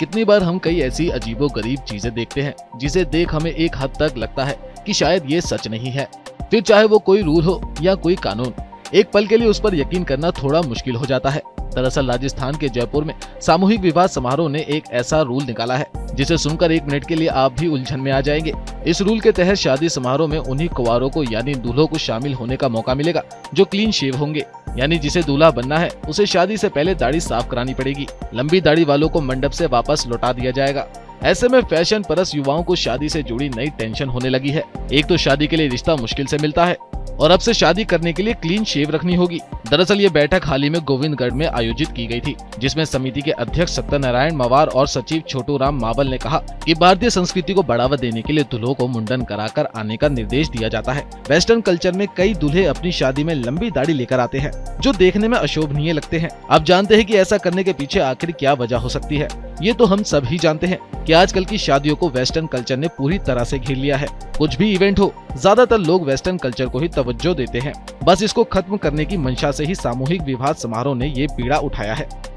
कितनी बार हम कई ऐसी अजीबोगरीब चीजें देखते हैं जिसे देख हमें एक हद तक लगता है कि शायद ये सच नहीं है, फिर चाहे वो कोई रूल हो या कोई कानून, एक पल के लिए उस पर यकीन करना थोड़ा मुश्किल हो जाता है। दरअसल राजस्थान के जयपुर में सामूहिक विवाह समारोह ने एक ऐसा रूल निकाला है जिसे सुनकर एक मिनट के लिए आप भी उलझन में आ जाएंगे। इस रूल के तहत शादी समारोह में उन्हीं कुंवारों को यानी दूल्हों को शामिल होने का मौका मिलेगा जो क्लीन शेव होंगे, यानी जिसे दूल्हा बनना है उसे शादी से पहले दाढ़ी साफ करानी पड़ेगी। लंबी दाढ़ी वालों को मंडप से वापस लौटा दिया जाएगा। ऐसे में फैशन परस्त युवाओं को शादी से जुड़ी नई टेंशन होने लगी है। एक तो शादी के लिए रिश्ता मुश्किल से मिलता है और अब से शादी करने के लिए क्लीन शेव रखनी होगी। दरअसल ये बैठक हाल ही में गोविंदगढ़ में आयोजित की गई थी, जिसमें समिति के अध्यक्ष सत्यनारायण मवार और सचिव छोटू राम मावल ने कहा कि भारतीय संस्कृति को बढ़ावा देने के लिए दूल्हों को मुंडन कराकर आने का निर्देश दिया जाता है। वेस्टर्न कल्चर में कई दूल्हे अपनी शादी में लंबी दाढ़ी लेकर आते हैं जो देखने में अशोभनीय लगते हैं। आप जानते हैं कि ऐसा करने के पीछे आखिर क्या वजह हो सकती है, ये तो हम सब ही जानते हैं कि आजकल की शादियों को वेस्टर्न कल्चर ने पूरी तरह से घेर लिया है। कुछ भी इवेंट हो, ज्यादातर लोग वेस्टर्न कल्चर को ही तवज्जो देते हैं। बस इसको खत्म करने की मंशा से ही सामूहिक विवाह समारोह ने ये पीड़ा उठाया है।